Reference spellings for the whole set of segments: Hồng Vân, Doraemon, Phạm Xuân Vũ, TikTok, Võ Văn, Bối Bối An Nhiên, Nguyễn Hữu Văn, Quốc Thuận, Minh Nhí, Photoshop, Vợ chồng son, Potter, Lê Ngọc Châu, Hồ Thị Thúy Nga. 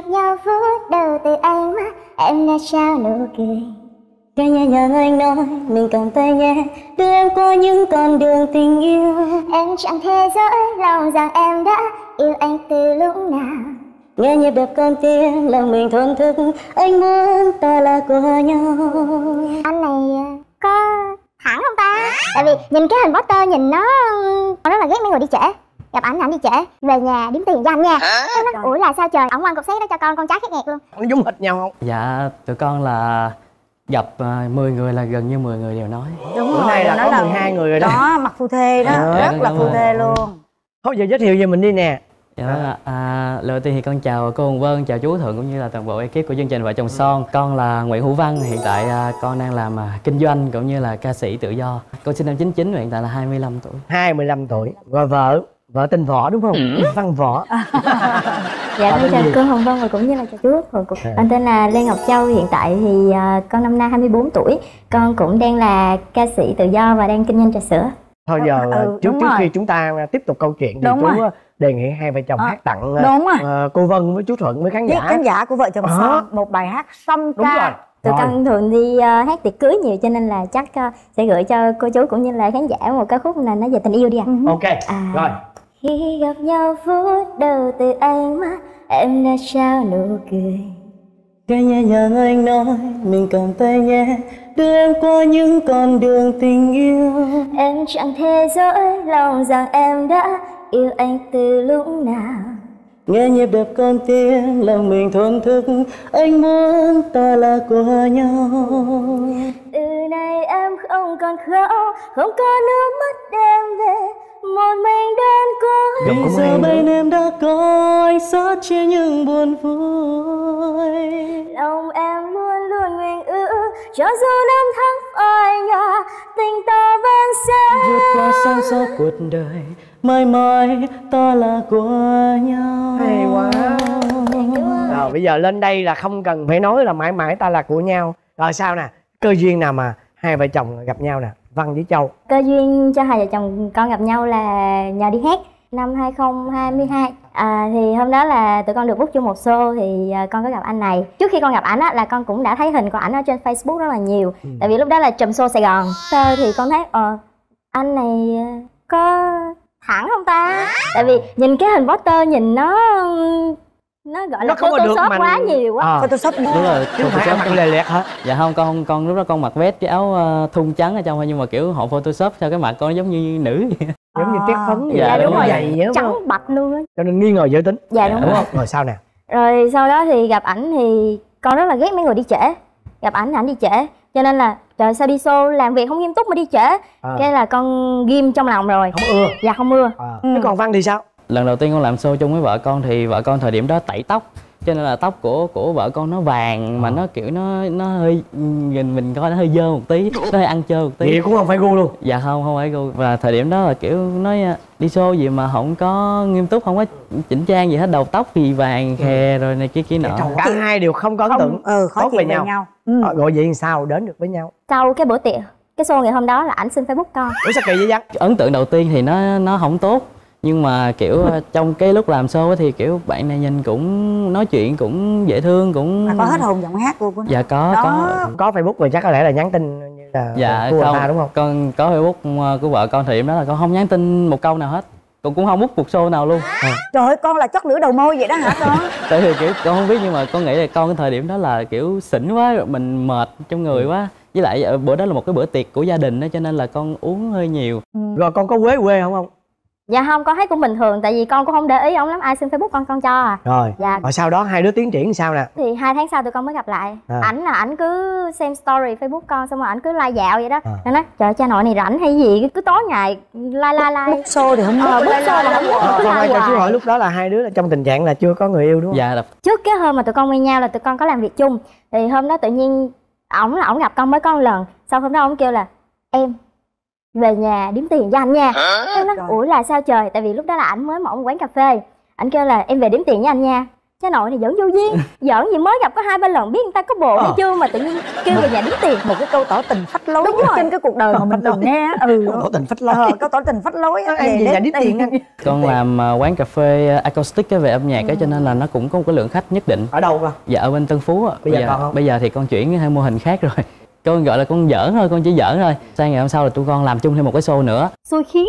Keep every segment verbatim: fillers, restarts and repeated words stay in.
gặp nhau phút đầu từ ánh mắt em đã trao nụ cười. Cái nhẹ nhàng anh nói mình cầm tay nhé, đưa em qua những con đường tình yêu. Em chẳng thể dối lòng rằng em đã yêu anh từ lúc nào. Nghe nhịp đập con tim lòng mình thổn thức, anh muốn ta là của nhau. Anh này có thẳng không ta? Tại vì nhìn cái hình Potter nhìn nó nó rất là ghét mấy người đi trễ. Gặp ảnh ảnh đi trễ, về nhà đếm tiền cho anh nha. Thế nó ủi là sao trời, ổng ăn cục xé đó cho con, con trái khét nghẹt luôn. Nó giống hệt nhau không? Dạ, tụi con là gặp uh, mười người là gần như mười người đều nói. Đúng rồi, này là nó có mười hai người rồi đó. Đó, mặt phu thê đó, à, rất đúng là đúng phu thê luôn. Thôi giờ giới thiệu về mình đi nè. Dạ, à, lời tiên thì con chào cô Hồng Vân, chào chú Thuận cũng như là toàn bộ ekip của chương trình Vợ Chồng Son. Con là Nguyễn Hữu Văn, hiện tại à, con đang làm à, kinh doanh cũng như là ca sĩ tự do. Con sinh năm chín chín và hiện tại là hai mươi lăm tuổi. hai mươi lăm tuổi, rồi vợ. Vợ tên Võ đúng không? Ừ. Văn Võ. Dạ con chào cô Hồng Vân và cũng như là chào chú Thuận. Con tên là Lê Ngọc Châu, hiện tại thì con năm nay hai mươi bốn tuổi. Con cũng đang là ca sĩ tự do và đang kinh doanh trà sữa. Thôi giờ ừ, trước, trước khi chúng ta tiếp tục câu chuyện thì đúng chú rồi. Đề nghị hai vợ chồng à, hát tặng uh, cô Vân với chú Thuận với khán giả. Khán giả của Vợ Chồng à. Son một bài hát song ca. Tụi con thường đi uh, hát tiệc cưới nhiều cho nên là chắc uh, sẽ gửi cho cô chú cũng như là khán giả một ca khúc là nó về tình yêu đi ạ. À. Ok, à, rồi. Khi gặp nhau phút đầu từ ánh mắt em đã trao nụ cười. Cái nhẹ nhàng anh nói mình cầm tay nhé, đưa em qua những con đường tình yêu. Em chẳng thể dối lòng rằng em đã yêu anh từ lúc nào. Nghe nhịp đập con tim lòng mình thổn thức, anh muốn ta là của nhau. Từ nay em không còn khóc, không có nước mắt đem về một mình đơn côi. Bây giờ bên em đã có anh sót chia những buồn vui. Lòng em luôn luôn nguyện ước cho dù năm tháng phai nhòa, tình ta vẫn sẽ vượt qua sóng gió cuộc đời. Mãi mãi ta là của nhau. Hay quá. Rồi bây giờ lên đây là không cần phải nói là mãi mãi ta là của nhau. Rồi sao nè, cơ duyên nào mà hai vợ chồng gặp nhau nè, Văn với Châu? Cơ duyên cho hai vợ chồng con gặp nhau là nhờ đi hát năm hai không hai hai. À, thì hôm đó là tụi con được book chung một show thì con có gặp anh này. Trước khi con gặp ảnh á là con cũng đã thấy hình của ảnh ở trên Facebook rất là nhiều. Ừ. Tại vì lúc đó là trùm show Sài Gòn. Sau thì con thấy ờ anh này có thẳng không ta? Tại vì nhìn cái hình Potter nhìn nó nó gọi là photoshop quá mình... nhiều quá. À, photoshop đúng rồi, photoshop mặt lè lẹt hả? Dạ không, con con lúc đó con mặc vest cái áo thun trắng ở trong thôi, nhưng mà kiểu họ photoshop sao cái mặt con giống như nữ vậy. À, giống như trét phấn. Dạ, dạ đúng rồi, vậy trắng bạch luôn á, cho nên nghi ngờ giới tính. Dạ đúng, đúng không? Rồi sao nè? Rồi sau đó thì gặp ảnh thì con rất là ghét mấy người đi trễ. Gặp ảnh ảnh đi trễ cho nên là trời sao đi show làm việc không nghiêm túc mà đi trễ. À, cái là con ghim trong lòng rồi không ưa. Dạ không ưa. À, ừ. Thế còn Văn thì sao? Lần đầu tiên con làm show chung với vợ con thì vợ con thời điểm đó tẩy tóc cho nên là tóc của của vợ con nó vàng mà. À, nó kiểu nó nó hơi nhìn mình coi nó hơi dơ một tí, nó hơi ăn chơi một tí. Vậy cũng không phải gu luôn? Dạ không, không phải gu. Và thời điểm đó là kiểu nói đi show gì mà không có nghiêm túc, không có chỉnh trang gì hết, đầu tóc thì vàng khè rồi này kia kia nọ. Cả hai đều không có ấn tượng ừ, khó tốt về nhau, nhau. Ừ. À, gọi vậy sao đến được với nhau? Sau cái bữa tiệc cái show ngày hôm đó là ảnh xin Facebook con. Ủa sao kỳ vậy Văn? Ấn tượng đầu tiên thì nó nó không tốt. Nhưng mà kiểu trong cái lúc làm show thì kiểu bạn này nhìn cũng nói chuyện cũng dễ thương cũng... Mà có hết hồn giọng hát của nó. Dạ có, đó. Có có Facebook rồi chắc có lẽ là nhắn tin như là dạ, của không, ta đúng không? Con có Facebook của vợ con thì đó là con không nhắn tin một câu nào hết. Con cũng không book cuộc show nào luôn. À, trời ơi con là chót lửa đầu môi vậy đó hả con? Tại vì kiểu con không biết nhưng mà con nghĩ là con cái thời điểm đó là kiểu xỉn quá rồi, mình mệt trong người quá. Với lại bữa đó là một cái bữa tiệc của gia đình đó cho nên là con uống hơi nhiều. Ừ. Rồi con có quế quê không không? Dạ không, con thấy cũng bình thường tại vì con cũng không để ý ông lắm, ai xin Facebook con con cho à. Rồi. Dạ. Rồi sau đó hai đứa tiến triển sao nè? Thì hai tháng sau tụi con mới gặp lại. À, ảnh là ảnh cứ xem story Facebook con xong rồi ảnh cứ like dạo vậy đó. À, nó nói trời cha nội này rảnh hay gì cứ tối ngày like like like. Book show thì không ờ, book show là không book. Rồi cho chú hỏi lúc đó là hai đứa là trong tình trạng là chưa có người yêu đúng không? Dạ. Là... Trước cái hôm mà tụi con quen nhau là tụi con có làm việc chung thì hôm đó tự nhiên ổng là ổng gặp con mới có một lần, sau hôm đó ổng kêu là em về nhà đếm tiền với anh nha. Em nói ủa là sao trời, tại vì lúc đó là ảnh mới mở một quán cà phê. Ảnh kêu là em về đếm tiền với anh nha. Cha nội này giỡn vô duyên. Giỡn gì mới gặp có hai ba lần biết người ta có bộ ờ. hay chưa mà tự nhiên kêu về nhà đính tiền. Một cái câu tỏ tình phách lối trên cái cuộc đời mà mình từng nghe. Ừ, câu tỏ tình phách lối. Ờ, câu tỏ tình phách lối á, về nhà đính tiền. Con làm quán cà phê acoustic về âm nhạc á, cho nên là nó cũng có một cái lượng khách nhất định. Ở đâu con? Dạ ở bên Tân Phú ạ. Bây giờ bây giờ thì con chuyển theo mô hình khác rồi. Con gọi là con giỡn thôi, con chỉ giỡn thôi. Sang ngày hôm sau là tụi con làm chung thêm một cái show nữa. Xui khiến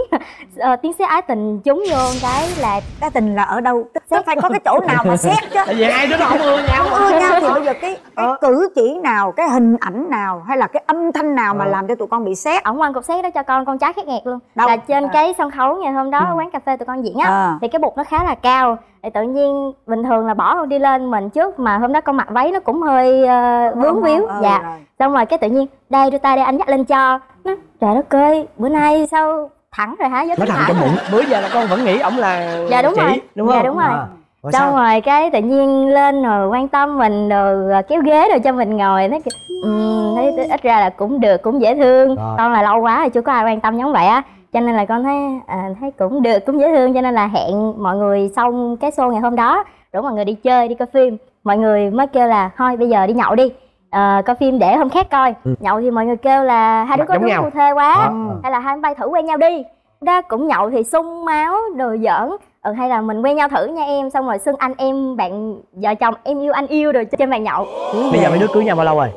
à, tiếng sét ái tình trúng vô cái là cái tình là ở đâu? Sét phải có cái chỗ nào mà sét chứ. Tại vì ai đó không ưa nhau. Không ưa nhau thì bây giờ cái, cái cử chỉ nào, cái hình ảnh nào hay là cái âm thanh nào mà làm cho tụi con bị sét? Ở ngoan cục sét đó cho con, con trái khét nghẹt luôn. Đâu? Là trên à. cái sân khấu ngày hôm đó ở quán cà phê tụi con diễn á à. thì cái bục nó khá là cao. Thì tự nhiên bình thường là bỏ con đi lên mình trước, mà hôm đó con mặc váy nó cũng hơi uh, vướng víu. Ừ, dạ rồi. Xong rồi cái tự nhiên đây đưa tay đây anh dắt lên cho nó, trời đất ơi bữa nay sao thẳng rồi hả, nó thẳng trong bụng. Bữa giờ là con vẫn nghĩ ổng là dạ đúng chị, rồi đúng không? Dạ đúng rồi. À. Xong sao? Rồi cái tự nhiên lên rồi quan tâm mình rồi kéo ghế rồi cho mình ngồi, nó um, thấy ít ra là cũng được, cũng dễ thương rồi. Con là lâu quá rồi chưa có ai quan tâm giống vậy á, cho nên là con thấy à, thấy cũng được, cũng dễ thương, cho nên là hẹn mọi người xong cái show ngày hôm đó rủ mọi người đi chơi, đi coi phim. Mọi người mới kêu là thôi bây giờ đi nhậu đi, à, coi phim để hôm khác coi. Ừ. Nhậu thì mọi người kêu là hai đứa có đúng phù thê quá à. hay là hai bay thử quen nhau đi đó, cũng nhậu thì sung máu đồ giỡn. Ừ, hay là mình quen nhau thử nha em, xong rồi xưng anh em bạn vợ chồng, em yêu anh yêu rồi trên bàn nhậu. Ừ. Bây giờ mấy đứa cưới nhau bao lâu rồi?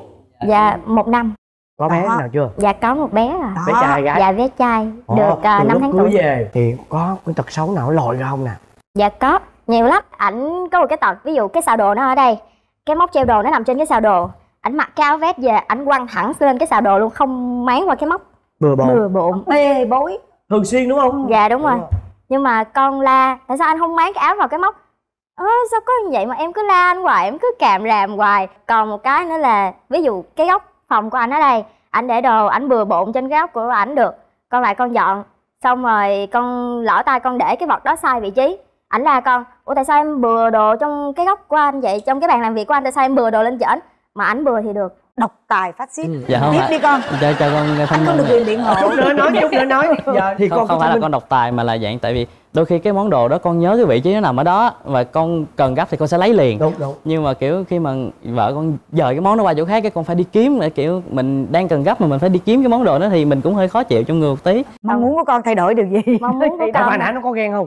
Dạ một năm. Có bé đó. Nào chưa? Dạ có một bé rồi. Bé trai gái? Dạ bé trai. Ồ, được uh, năm tháng tuổi. Về thì có cái tật xấu nào lòi ra không nè? Dạ có, nhiều lắm. Ảnh có một cái tật, ví dụ cái xào đồ nó ở đây, cái móc treo đồ nó nằm trên cái xào đồ, ảnh mặc cái áo vest về ảnh quăng thẳng lên cái xào đồ luôn, không máng qua cái móc. Bừa bộn. Bừa bộn. Bê bối. Thường xuyên đúng không? Dạ đúng, đúng rồi. rồi. Nhưng mà con la, tại sao anh không máng cái áo vào cái móc? Ơ à, sao có như vậy mà em cứ la anh hoài, em cứ càm ràm hoài. Còn một cái nữa là ví dụ cái góc phòng của anh ở đây, anh để đồ, anh bừa bộn trên cái góc của ảnh được, con lại con dọn, xong rồi con lỡ tay con để cái vật đó sai vị trí, ảnh la con, ủa tại sao em bừa đồ trong cái góc của anh vậy, trong cái bàn làm việc của anh tại sao em bừa đồ lên chở ảnh, mà ảnh bừa thì được. Độc tài phát xít. Dạ không. Tiếp à. đi con. Cho cho con nghe thông. Con được quyền biện hộ. Nói nói chút nữa nói. Dạ thì không, con không phải là con độc tài mà là dạng tại vì đôi khi cái món đồ đó con nhớ cái vị trí nó nằm ở đó và con cần gấp thì con sẽ lấy liền. Đúng đúng. Nhưng mà kiểu khi mà vợ con dời cái món nó qua chỗ khác cái con phải đi kiếm, để kiểu mình đang cần gấp mà mình phải đi kiếm cái món đồ đó thì mình cũng hơi khó chịu trong người một tí. Mong muốn của con thay đổi điều gì? Mong muốn của con. Hồi nãy nó có ghen không?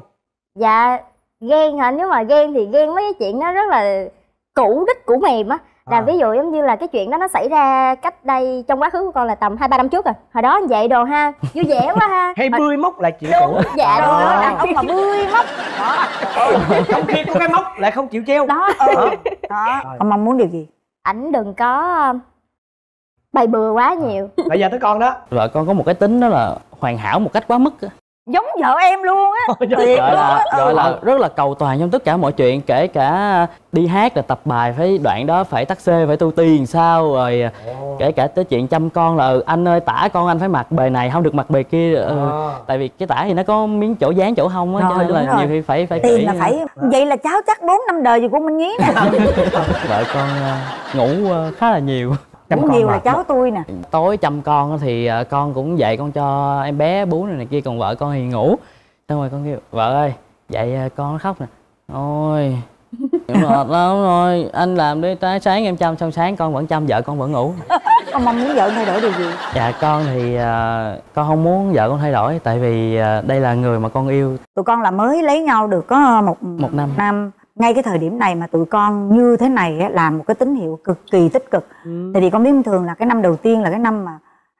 Dạ ghen hả? Nếu mà ghen thì ghen mấy cái chuyện nó rất là cũ đích cũ mềm á. Là à. ví dụ giống như là cái chuyện đó nó xảy ra cách đây trong quá khứ của con là tầm hai ba năm trước rồi. Hồi đó anh dạy đồ ha, vui vẻ quá ha. Hay Hồi... bươi móc là chuyện cũ. Dạ đúng rồi, đàn ông mà bươi móc. Đó. Trong khi có cái móc lại không chịu treo. Đó. Ừ. Đó. Ông mong muốn điều gì? Ảnh đừng có bày bừa quá nhiều. Bây giờ tới con đó. Vợ con có một cái tính đó là hoàn hảo một cách quá mức. Giống vợ em luôn á. Tuyệt là, gọi là rất là cầu toàn trong tất cả mọi chuyện, kể cả đi hát là tập bài phải đoạn đó, phải tắt xê, phải tu tiền sao rồi. Oh. Kể cả tới chuyện chăm con là anh ơi tả con anh phải mặc bề này không được mặc bề kia. Oh. Ừ, tại vì cái tả thì nó có miếng chỗ dán chỗ hông á, cho nên là rồi. nhiều khi phải phải tiền là phải đó. Vậy là cháu chắc bốn năm đời gì của Minh Nhí nè. Vợ con ngủ khá là nhiều. Chăm nhiều là cháu tôi nè. Tối chăm con thì con cũng dậy con cho em bé bú này, này kia, còn vợ con thì ngủ. Xong rồi con kêu vợ ơi dậy con nó khóc nè. Ôi mệt lắm rồi, anh làm đi tới sáng em chăm, xong sáng con vẫn chăm, vợ con vẫn ngủ. Ông mong muốn vợ thay đổi điều gì? Dạ con thì uh, con không muốn vợ con thay đổi, tại vì uh, đây là người mà con yêu. Tụi con là mới lấy nhau được có một, một năm. năm Ngay cái thời điểm này mà tụi con như thế này á, là một cái tín hiệu cực kỳ tích cực. Ừ. Tại vì con biết thường là cái năm đầu tiên là cái năm mà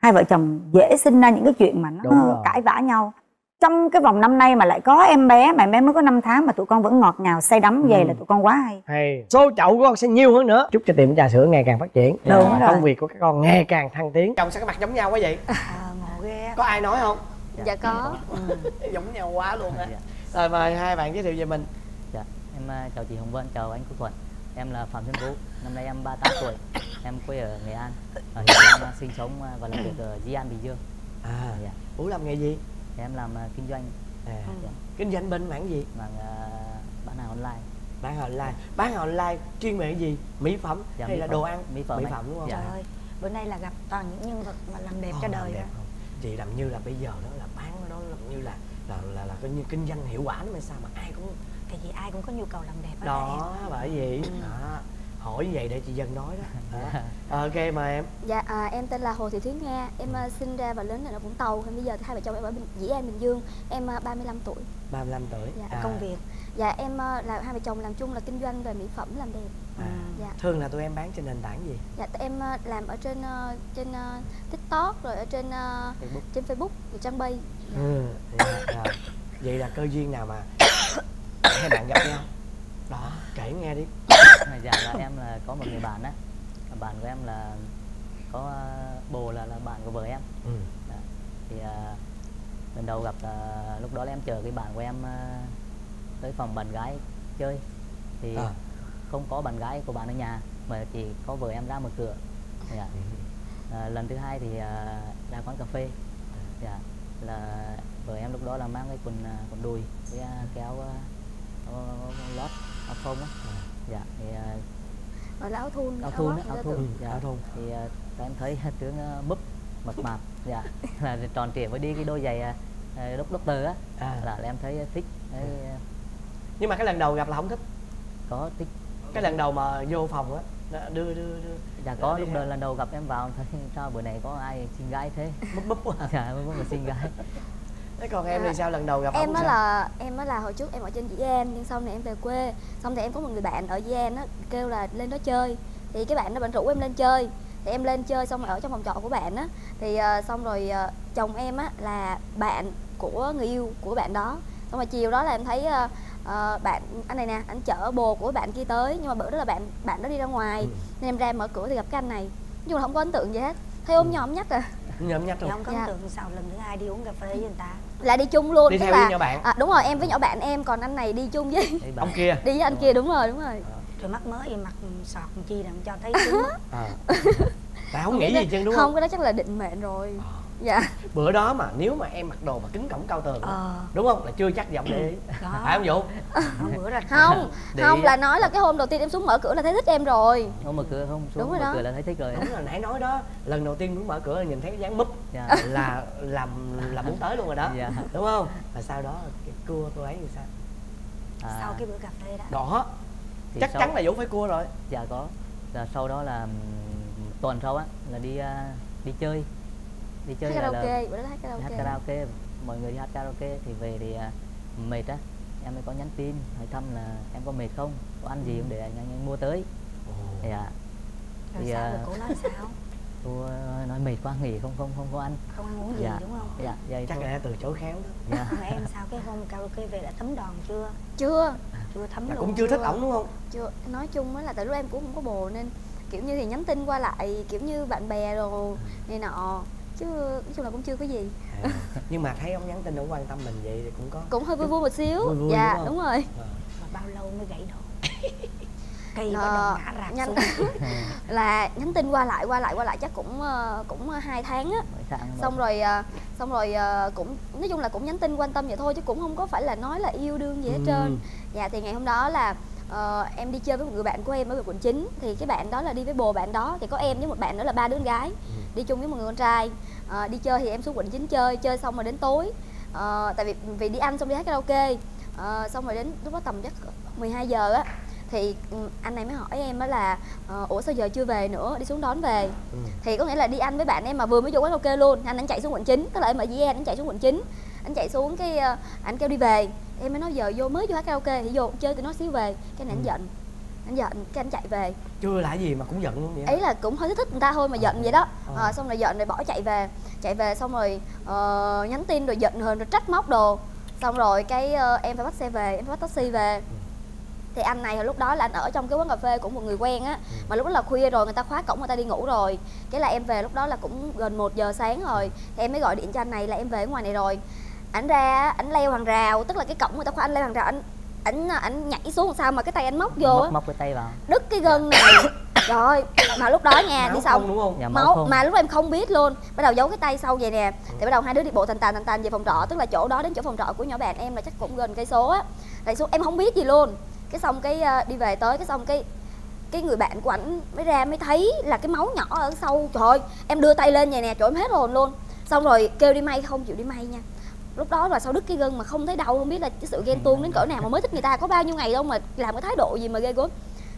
hai vợ chồng dễ sinh ra những cái chuyện mà nó cãi vã nhau. Trong cái vòng năm nay mà lại có em bé, mà em bé mới có năm tháng mà tụi con vẫn ngọt ngào say đắm. Ừ. Về là tụi con quá hay. Hay. Số chậu của con sẽ nhiều hơn nữa. Chúc cho tiệm trà sữa ngày càng phát triển. Đúng rồi. Công việc của các con ngày càng thăng tiến. Chồng sao cái mặt giống nhau quá vậy? À, ngộ ghê. Có ai nói không? Dạ, dạ có. Ừ. Giống nhau quá luôn á. Dạ. Rồi mời hai bạn giới thiệu về mình. Dạ. Em chào chị Hồng Vân, chào anh Quốc Thuận. Em là Phạm Xuân Vũ, năm nay em ba mươi tám tuổi. Em quê ở Nghệ An. Ở hiện em sinh sống và làm việc ở Dĩ An, Bình Dương. À, dạ. Vũ làm nghề gì? Em làm kinh doanh. À, dạ. Kinh doanh bên mảng gì? Mảng uh, bán hàng online. Bán hàng online. Bán hàng online chuyên về gì? Mỹ phẩm dạ, hay mỹ là phẩm. đồ ăn? Mỹ phẩm, mỹ phẩm đúng không? Trời dạ. ơi, bữa nay là gặp toàn những nhân vật mà làm đẹp oh, cho đời đẹp không? Chị làm như là bây giờ đó là bán đó làm như là là là, là, là, là, là, là, là kinh doanh hiệu quả đó mà sao mà ai cũng Tại vì ai cũng có nhu cầu làm đẹp đó, đó bởi vì đó. Hỏi như vậy để chị Dân nói đó. Đó. Ok mà em. Dạ à, em tên là Hồ Thị Thúy Nga. Em ừ. sinh ra và lớn ở Vũng Tàu. Em bây giờ thì hai vợ chồng em ở Bình, Dĩ An, Bình Dương. Em ba mươi lăm tuổi. ba mươi lăm tuổi. Dạ, à. Công việc. Dạ em là hai vợ chồng làm chung là kinh doanh về mỹ phẩm làm đẹp. À. Dạ. Thường là tụi em bán trên nền tảng gì? Dạ tụi em làm ở trên trên TikTok rồi ở trên Facebook. Trên Facebook rồi trang bay. Dạ. Ừ. Dạ. À. Vậy là cơ duyên nào mà hai bạn gặp nhau? Đó, kể nghe đi. Dạ là em là có một người bạn á, bạn của em là có bồ là, là bạn của vợ em. Ừ. Đó. Thì à, lần đầu gặp là lúc đó là em chờ cái bạn của em à, tới phòng bạn gái chơi thì à. không có bạn gái của bạn ở nhà mà chỉ có vợ em ra mở cửa. Dạ. À, lần thứ hai thì à, ra quán cà phê. Dạ. Là vợ em lúc đó là mang cái quần quần đùi với kéo uh, lót áo thun á. Dạ thì uh, áo thun áo thun áo thun áo thun thì uh, em thấy tướng uh, búp mập mạp dạ là tròn trịa với đi cái đôi giày uh, đốc đốc tơ á à. Là em thấy uh, thích à. uh, nhưng mà cái lần đầu gặp là không thích, có thích cái lần đầu mà vô phòng á đưa đưa đưa dạ có đưa, lúc đầu lần đầu gặp em vào thấy sao bữa này có ai xinh gái thế búp búp quá dạ búp mà xinh gái. Thế còn em thì sao, lần đầu gặp em á là em á là hồi trước em ở trên Dĩ An nhưng sau này em về quê, xong thì em có một người bạn ở Dĩ An á kêu là lên đó chơi, thì cái bạn nó bạn rủ em lên chơi, thì em lên chơi xong rồi ở trong phòng trọ của bạn á, thì uh, xong rồi uh, chồng em á là bạn của người yêu của bạn đó, xong rồi chiều đó là em thấy uh, uh, bạn anh này nè anh chở bồ của bạn kia tới, nhưng mà bữa đó là bạn bạn đó đi ra ngoài ừ. nên em ra mở cửa thì gặp cái anh này, nói chung là không có ấn tượng gì hết, thấy ôm ừ. nhòm nhách à. Nhòm nhách luôn. Không có ấn tượng sao lần thứ hai đi uống cà phê với người ta. Là đi chung luôn. Đi theo là... nhỏ bạn. À, đúng rồi em với nhỏ bạn em, còn anh này đi chung với ông kia. Đi với anh đúng kia rồi. Đúng rồi đúng rồi. À. Rồi mắt mới em mặt sọt chi làm cho thấy đúng. À. Tại không nghĩ gì chứ đúng không? Không, cái đó chắc là định mệnh rồi. À. Dạ. Bữa đó mà nếu mà em mặc đồ mà kính cổng cao tường à. Đúng không? Là chưa chắc giọng để ý. Phải không Vũ? Không bữa là không, để... không là nói là cái hôm đầu tiên em xuống mở cửa là thấy thích em rồi. Không mở cửa không xuống đúng mở đó. Cửa là thấy thích rồi. Đúng là nãy nói đó, lần đầu tiên muốn mở cửa là nhìn thấy cái dáng múp dạ. là làm là muốn tới luôn rồi đó. Dạ. Đúng không? Và sau đó cái cua cô ấy thì sao? À. Sau cái bữa cà phê đó. Đó. Thì chắc sau... chắn là Vũ phải cua rồi. Dạ có. Là sau đó là tuần sau á là đi uh, đi chơi. Đi chơi hát karaoke, bữa đó hát karaoke. Hát karaoke, mọi người đi hát karaoke thì về thì à, mệt á, em mới có nhắn tin hỏi thăm là em có mệt không, có ăn gì không để anh, anh mua tới. Thì à, thì sao à, rồi cô nói sao? Cô nói mệt quá nghỉ không không không có ăn. Không ăn uống gì dạ. đúng không? Dạ, vậy chắc thôi. Là đã từ chối khéo đó. Dạ. Mà em sao cái hôm karaoke về đã thấm đòn chưa? Chưa, chưa thấm là luôn. Cũng chưa thích ổng đúng không? Chưa, nói chung á là tại lúc em cũng không có bồ nên kiểu như thì nhắn tin qua lại kiểu như bạn bè rồi này nọ. Chứ nói chung là cũng chưa có gì à, nhưng mà thấy ông nhắn tin ông quan tâm mình vậy thì cũng có cũng hơi vui vui một xíu vui vui, dạ đúng, đúng rồi à. Mà bao lâu mới gãy đổ cây nó ngã rạp nhanh xuống. Là nhắn tin qua lại qua lại qua lại chắc cũng cũng hai tháng á, xong rồi xong rồi cũng nói chung là cũng nhắn tin quan tâm vậy thôi chứ cũng không có phải là nói là yêu đương gì hết ừ. trơn. Dạ thì ngày hôm đó là Ờ, em đi chơi với một người bạn của em ở quận chín. Thì cái bạn đó là đi với bồ bạn đó. Thì có em với một bạn nữa là ba đứa con gái ừ. đi chung với một người con trai à, đi chơi thì em xuống quận chín chơi. Chơi xong rồi đến tối à, tại vì vì đi ăn xong đi hát karaoke à, xong rồi đến lúc đó tầm chắc mười hai giờ á, thì anh này mới hỏi em á là ủa sao giờ chưa về nữa, đi xuống đón về ừ. Thì có nghĩa là đi ăn với bạn em mà vừa mới vô quán karaoke luôn. Anh anh chạy xuống quận chín, tức là em ở Dĩ An, anh chạy xuống quận chín. Anh chạy xuống cái anh kêu đi về, em mới nói giờ vô mới vô hát karaoke thì vô chơi tụi nó xíu về. Cái này anh giận, anh giận cái anh chạy về, chưa là gì mà cũng giận luôn vậy, ý là cũng hơi thích thích người ta thôi mà giận à. Vậy đó à, xong rồi giận rồi bỏ chạy về, chạy về xong rồi uh, nhắn tin rồi giận hơn rồi trách móc đồ, xong rồi cái uh, em phải bắt xe về, em phải bắt taxi về. Thì anh này lúc đó là anh ở trong cái quán cà phê cũng một người quen á, mà lúc đó là khuya rồi, người ta khóa cổng người ta đi ngủ rồi. Cái là em về lúc đó là cũng gần một giờ sáng rồi, thì em mới gọi điện cho anh này là em về ở ngoài này rồi. Ảnh ra, ảnh leo hàng rào, tức là cái cổng người ta khóa, anh leo hàng rào, anh ảnh ảnh nhảy xuống sao mà cái tay anh móc vô á, móc, móc cái tay vào đứt cái gân này rồi. Mà lúc đó nha, máu đi xong đúng không? Dạ, máu, máu mà lúc đó em không biết luôn, bắt đầu giấu cái tay sau vậy nè. Thì bắt đầu hai đứa đi bộ thành tàn thành tàn về phòng trọ, tức là chỗ đó đến chỗ phòng trọ của nhỏ bạn em là chắc cũng gần cây số á. Rồi xuống em không biết gì luôn, cái xong cái đi về tới, cái xong cái cái người bạn của ảnh mới ra mới thấy là cái máu nhỏ ở sau. Trời ơi, em đưa tay lên vậy nè, trời ơi, em hết hồn luôn. Xong rồi kêu đi may, không chịu đi may nha, lúc đó là sau đứt cái gân mà không thấy đau, không biết là cái sự ghen tuông đến cỡ nào mà mới thích người ta có bao nhiêu ngày đâu mà làm cái thái độ gì mà ghê gớm.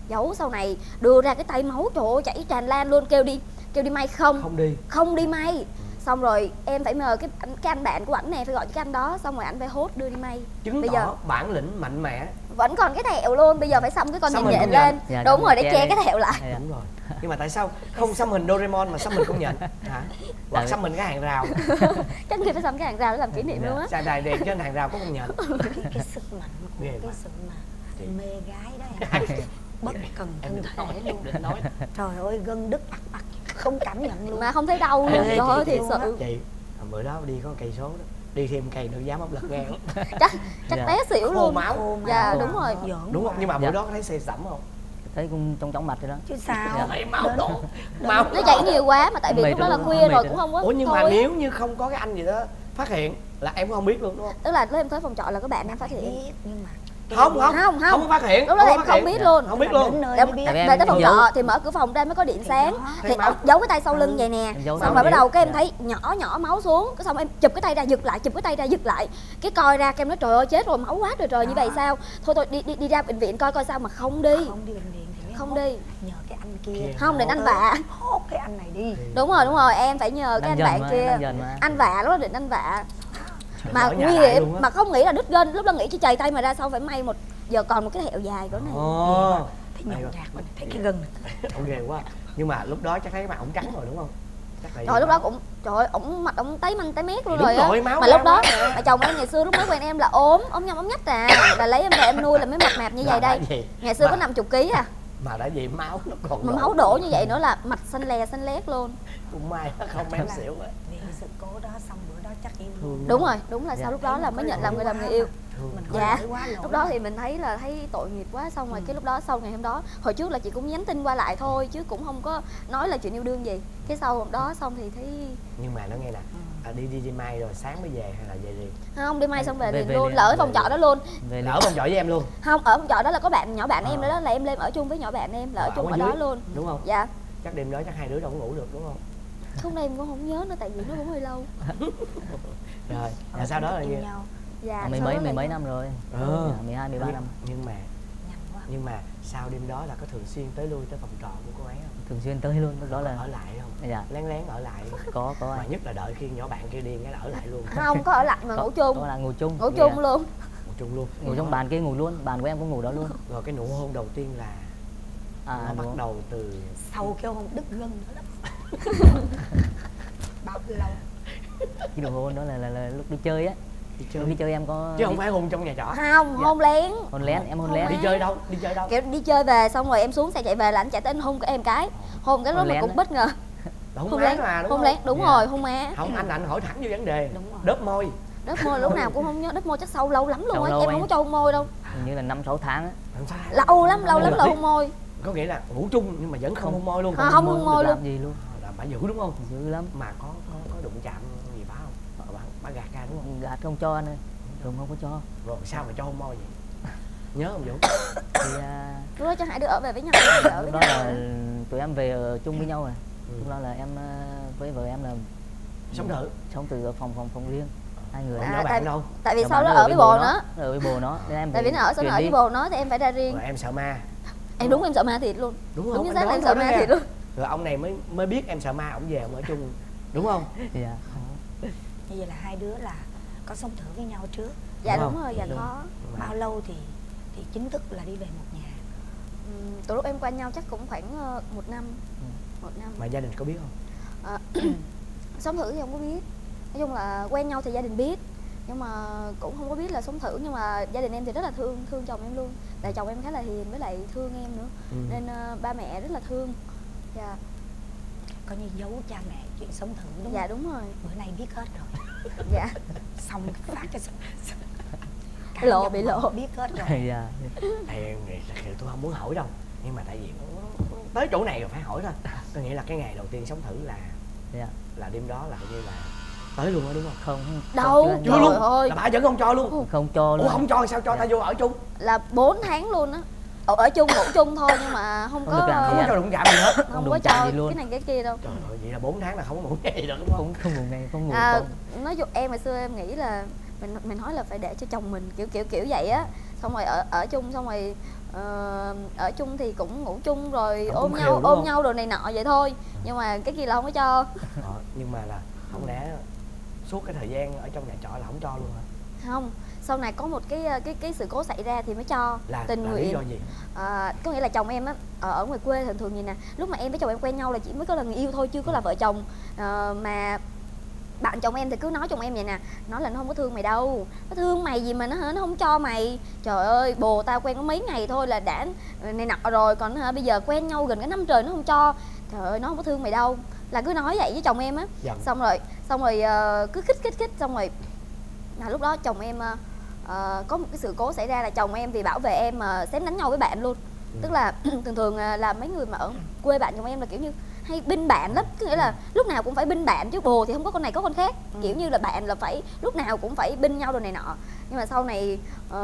Dẫu sau này đưa ra cái tay máu trời ơi chảy tràn lan luôn, kêu đi kêu đi may không không đi không đi may. Xong rồi em phải mời cái, cái anh bạn của ảnh này, phải gọi cái anh đó, xong rồi ảnh phải hốt đưa đi may. Chứng bây tỏ giờ bản lĩnh mạnh mẽ, vẫn còn cái thẹo luôn, bây giờ phải xăm cái con nhện nhện lên. Dạ, đúng, đúng rồi, để che đi cái thẹo lại. Dạ, đúng rồi. Nhưng mà tại sao không xăm hình Doraemon mà xăm mình cũng nhện hả? Hoặc tại xăm mình cái hàng rào. Chắc người phải xăm cái hàng rào để làm kỷ niệm. Dạ, luôn á. Sao đài đèn trên hàng rào có con nhện. Cái sức mạnh của cái mà. Sự mà mê gái đó em. Bất cần thân thể luôn. Nói. Trời ơi, gân đứt ặc ặc không cảm nhận luôn mà không thấy đau luôn. Trời ơi thiệt sự. Chị bữa đó đi có cây số đó, đi thêm cây nữa dám ốc lật ngang chắc chắc té xỉu luôn. Máu. Dạ đúng rồi. Đúng không? Nhưng mà bữa đó thấy xê sẩm không? Thấy cũng trong chóng mạch rồi đó. Chứ sao? Máu đổ. Máu nó chảy nhiều quá mà tại vì lúc đó là khuya rồi cũng không có. Ủa nhưng mà nếu như không có cái anh gì đó phát hiện là em cũng không biết luôn đúng không? Tức là lúc em tới phòng trọ là các bạn đang phát hiện. Nhưng mà không không không không có phát hiện, lúc đó em không biết luôn, không biết luôn. Về tới phòng trọ thì mở cửa phòng ra mới có điện sáng, thì giấu cái tay sau lưng vậy nè, xong rồi bắt đầu cái em thấy nhỏ nhỏ máu xuống, cái xong em chụp cái tay ra giật lại, chụp cái tay ra giật lại, cái coi ra em nói trời ơi chết rồi máu quá trời trời như vậy sao, thôi tôi đi đi ra bệnh viện coi coi sao mà không đi, không đi bệnh viện thì không đi, nhờ cái anh kia, không định anh vạ, hốt cái anh này đi, đúng rồi đúng rồi, em phải nhờ cái anh bạn kia, anh vạ lúc đó định anh vạ. Mà nguy hiểm mà không nghĩ là đứt gân, lúc đó nghĩ chỉ chày tay mà ra sau phải may một giờ còn một cái hẹo dài cỡ này. Ồ, thấy nhọn rạc mình, thấy cái gân này. Ông ghê quá. Nhưng mà lúc đó chắc thấy mặt ổng trắng rồi đúng không? Chắc trời lúc đó cũng trời ơi ổng mặt ổng tái manh tái mét luôn rồi á. Mà lúc đó mà chồng em ngày xưa lúc mới quen em là ốm, ốm nhom ốm nhách à, là lấy em về em nuôi là mới mập mạp như vậy đây. Ngày xưa có năm mươi ký à. Mà đã vậy máu nó còn. Mà máu đổ như vậy nữa là mặt xanh lè xanh lét luôn. Cũng may không em xỉu á. Sự cố đó xong bữa đó chắc yêu thương. Đúng rồi, đúng là dạ. Sau lúc đó là mới nhận làm người làm người yêu. Mình dạ, lúc đó thì mình thấy là thấy tội nghiệp quá, xong rồi ừ. Cái lúc đó sau ngày hôm đó, hồi trước là chị cũng nhắn tin qua lại thôi chứ cũng không có nói là chuyện yêu đương gì. Cái sau hôm đó xong thì thấy. Nhưng mà nó nghe nè, à, đi đi đi mai rồi sáng mới về hay là về liền? Không, đi mai xong về liền luôn, lỡ phòng trọ đó luôn. Lỡ phòng trọ với em luôn? Không, ở phòng trọ đó là có bạn nhỏ bạn à. Em đó là em lên ở chung với nhỏ bạn em, lỡ chung ở đó luôn. Đúng không? Dạ. Chắc đêm đó chắc hai đứa đâu có ngủ được đúng không? Không này em cũng không nhớ nữa tại vì nó cũng hơi lâu. Rồi, là sau đó là gì? Dạ, mười mấy mười mấy năm rồi. Ừ, mười hai mười ba năm. Nhưng mà nhưng mà sau đêm đó là có thường xuyên tới lui tới phòng trọ của cô ấy không? Thường xuyên tới luôn, lúc đó là ở lại không? Dạ, lén lén ở lại. Có có. Mà nhất là đợi khi nhỏ bạn kia điên cái là ở lại luôn. Không có ở lại mà ngủ chung. Có là ngủ chung. Ngủ chung luôn. Ngủ chung luôn. Ngủ trong bàn kia ngủ luôn, bàn của em cũng ngủ đó luôn. Rồi cái nụ hôn đầu tiên là nó bắt đầu từ sau kêu hôn đứt gân nữa lắm. Bao lâu? Cái đồ hôn đó là, là, là lúc đi chơi á. Đi chơi. Lúc đi chơi em có chứ không phải hôn trong nhà trọ. Không, dạ. Hôn lén. Hôn lén, em hôn, hôn lén. Đi chơi đâu? Đi chơi đâu? Kiểu đi chơi về xong rồi em xuống xe chạy về là anh chạy tới anh hôn của em cái. Hôn cái đó mà cũng bất ngờ. Hôn, hôn lén mà đúng không? Hôn lén, đúng dạ. Rồi, hôn má. Không anh anh hỏi thẳng vô vấn đề. Đúng rồi. Đớp môi. Đớp môi lúc nào cũng không nhớ, đớp môi chắc sâu lâu lắm luôn á, em không có cho hôn môi đâu. Hình như là năm sáu tháng á. Lâu lắm, lâu lắm là hôn môi. Có nghĩa là ngủ chung nhưng mà vẫn không hôn môi luôn. Không hôn môi luôn. Bà giữ đúng không? Giữ lắm. Mà có có, có đụng chạm gì bà không? Bà, bà gạt ra đúng không? Gạt không cho anh ơi. Thường không có cho. Rồi sao mà cho hôn môi vậy? Nhớ không Vũ? Thì... À... Lúc đó cho hai đứa ở về với nhau. Ở lúc đó là tụi em về ở chung với nhau rồi. Ừ. Lúc đó là em với vợ em là... Sống thử? Sống từ phòng phòng phòng riêng. Hai người. À, tại, đâu? Tại vì sau đó ở với bồ nó. Ở với bồ nó. Tại vì nó ở, ở với bồ nó thì em phải ra riêng. Rồi em sợ ma. Em đúng em sợ ma thiệt luôn. Đúng không? Đúng xác em sợ ma thiệt luôn. Rồi ông này mới mới biết em sợ ma, ổng về ổng ở chung đúng không? Dạ. Như vậy là hai đứa là có sống thử với nhau trước. Dạ đúng, đúng rồi, dạ đúng. Có đúng. Bao lâu thì thì chính thức là đi về một nhà? Ừ, từ lúc em quen nhau chắc cũng khoảng một năm. Ừ. Một năm. Mà gia đình có biết không? À, sống thử thì không có biết. Nói chung là quen nhau thì gia đình biết, nhưng mà cũng không có biết là sống thử. Nhưng mà gia đình em thì rất là thương thương chồng em luôn. Tại chồng em khá là hiền với lại thương em nữa. Ừ. Nên uh, ba mẹ rất là thương. Dạ. Coi như giấu cha mẹ chuyện sống thử đúng không? Dạ đúng rồi. Bữa nay biết hết rồi. Dạ. Xong phát cho xong. Lộ bị lộ biết hết rồi. Dạ. Thì em nghĩ là tôi không muốn hỏi đâu. Nhưng mà tại vì tới chỗ này rồi phải hỏi thôi. Tôi nghĩ là cái ngày đầu tiên sống thử là dạ. Là đêm đó là như là tới luôn đó đúng không? Không. Đâu. Chưa luôn. Là bà vẫn không cho luôn. Không cho luôn. Ủa không cho sao cho dạ. Ta vô ở chung? Là bốn tháng luôn á. Ở, ở chung ngủ chung thôi nhưng mà không, không có làm, không có cho đụng chạm gì hết, không, không có cho luôn. Cái này cái kia đâu. Trời ơi vậy là bốn tháng là không có ngủ ngày gì đâu đúng không? Không, không ngủ ngày, không ngủ. À, nói dụ em hồi xưa em nghĩ là mình mình nói là phải để cho chồng mình kiểu kiểu kiểu vậy á. Xong rồi ở ở chung, xong rồi uh, ở chung thì cũng ngủ chung rồi ôm nhau ôm không? nhau đồ này nọ vậy thôi, nhưng mà cái kia là không có cho. Ờ, nhưng mà là không lẽ suốt cái thời gian ở trong nhà trọ là không cho luôn hả? Không, sau này có một cái cái cái sự cố xảy ra thì mới cho. Là, tình là nguyện. Lý do gì? À, có nghĩa là chồng em á, ở, ở ngoài quê thường thường nhìn nè, lúc mà em với chồng em quen nhau là chỉ mới có là người yêu thôi, chưa có là vợ chồng. À, mà bạn chồng em thì cứ nói chồng em vậy nè, nói là nó không có thương mày đâu, nó thương mày gì mà nó nó không cho mày. Trời ơi, bồ tao quen có mấy ngày thôi là đã này nọ rồi, còn hả, bây giờ quen nhau gần cái năm trời nó không cho. Trời ơi, nó không có thương mày đâu, là cứ nói vậy với chồng em á. Dạ. Xong rồi xong rồi cứ khích khích khích xong rồi là lúc đó chồng em uh, có một cái sự cố xảy ra là chồng em vì bảo vệ em mà uh, xém đánh nhau với bạn luôn. Ừ. Tức là thường thường uh, là mấy người mà ở quê bạn chồng em là kiểu như hay binh bạn lắm, có nghĩa là lúc nào cũng phải binh bạn chứ bồ thì không có con này có con khác. Ừ. Kiểu như là bạn là phải lúc nào cũng phải binh nhau đồ này nọ. Nhưng mà sau này uh,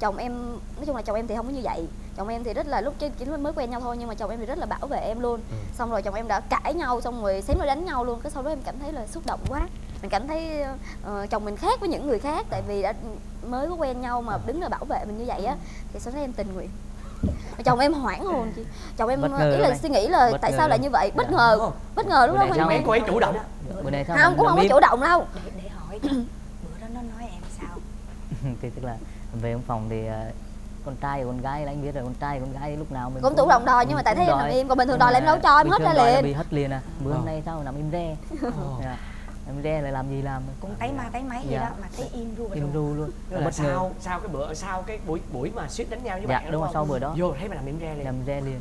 chồng em, nói chung là chồng em thì không có như vậy, chồng em thì rất là lúc chính mới quen nhau thôi nhưng mà chồng em thì rất là bảo vệ em luôn. Ừ. Xong rồi chồng em đã cãi nhau, xong rồi xém nó đánh nhau luôn. Cái sau đó em cảm thấy là xúc động quá, mình cảm thấy uh, chồng mình khác với những người khác, tại vì đã mới có quen nhau mà đứng là bảo vệ mình như vậy á. Thì sau đó em tình nguyện. Chồng em hoảng hồn chị, chồng em ý là suy nghĩ là bất tại sao lại như vậy, bất ngờ không? Bất ngờ lúc đó em em cô ấy chủ động này không, không cũng không có chủ động đâu. Để, để hỏi bữa đó nó nói em sao? Thì tức là về trong phòng thì con trai và con gái là anh biết rồi, con trai và con gái lúc nào mình cũng chủ động đòi, nhưng mà tại thấy em nằm im, còn bình thường đòi là em nấu cho em hết ra liền, bị hết liền à. Bữa hôm nay sao nằm im re, em re lại làm gì làm cũng tấy ma tấy máy gì đó mà thấy im ru im ru luôn. Là sau sau cái bữa sau cái buổi buổi mà suýt đánh nhau với bạn đúng không? Sau bữa đó vô thấy mà làm im re liền, làm re liền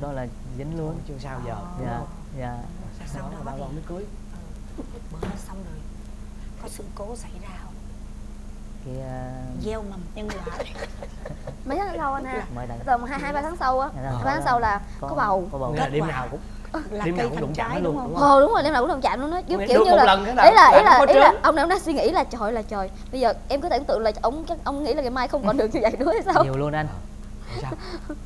đó là dính luôn chưa sao giờ. Dạ dạ. Sau đó bắt đầu mới cưới. Bữa đó xong rồi có sự cố xảy ra không? Gieo mầm nhân quả mấy tháng sau anh ha, tầm hai hai ba tháng sau á, ba tháng sau là có bầu. Có bầu đêm nào cũng là đêm nào cũng đụng chạm luôn đúng không? Ờ đúng rồi, đêm nào cũng đụng chạm luôn đó. Kiểu kiểu như là ý là ý là ý là ông nào đã suy nghĩ là trời là trời, bây giờ em có thể tưởng tượng là ông ông nghĩ là ngày mai không còn được như vậy nữa hay sao? Nhiều luôn anh.